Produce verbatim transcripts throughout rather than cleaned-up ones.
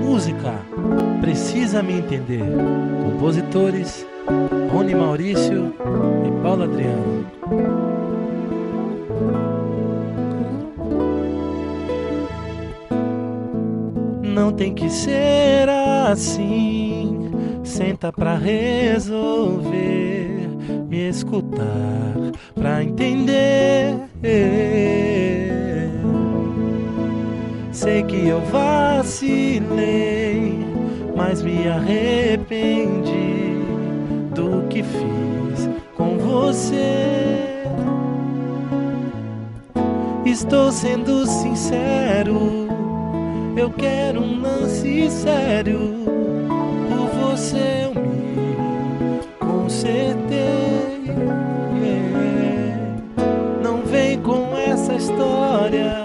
Música Precisa Me Entender. Compositores Rony Maurício e Paulo Adriano. Não tem que ser assim, senta pra resolver, me escutar pra entender. Sei que eu vacilei, mas me arrependi do que fiz com você. Estou sendo sincero, eu quero um lance sério. Por você eu me consertei. Não vem com essa história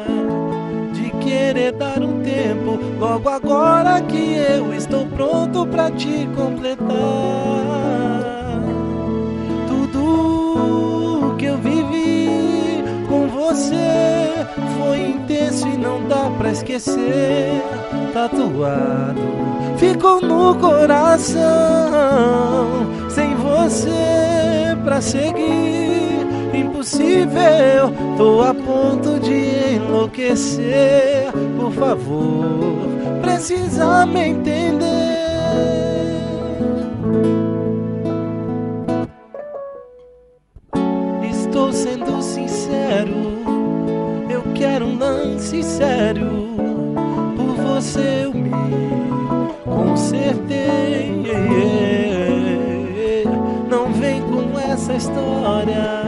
querer dar um tempo, logo agora que eu estou pronto pra te completar. Tudo que eu vivi com você foi intenso e não dá pra esquecer. Tatuado ficou no coração, sem você pra seguir impossível, tô a ponto de enlouquecer. Por favor, precisa me entender. Estou sendo sincero, eu quero um lance sério. Por você eu me consertei. Não vem com essa história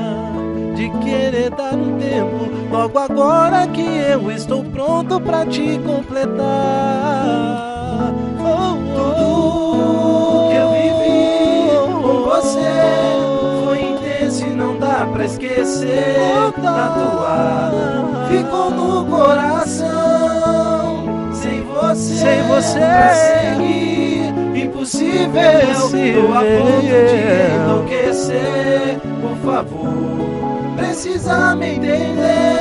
de querer dar um tempo, logo agora que eu estou pronto pra te completar. Oh, oh, tudo que eu vivi com você foi intenso e não dá pra esquecer. Tatuado ficou no coração, sem você, sem você pra seguir impossível, impossível. Tô a ponto de enlouquecer. Por favor, precisa me entender.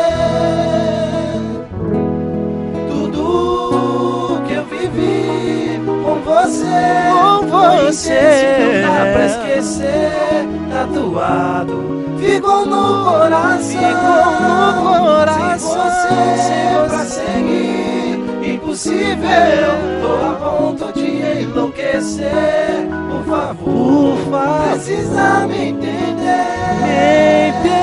Tudo que eu vivi com você, com você, não dá pra esquecer. Tatuado ficou no coração, ficou no coração. Sem você pra seguir impossível, tô a ponto de enlouquecer. Por favor, precisa me entender.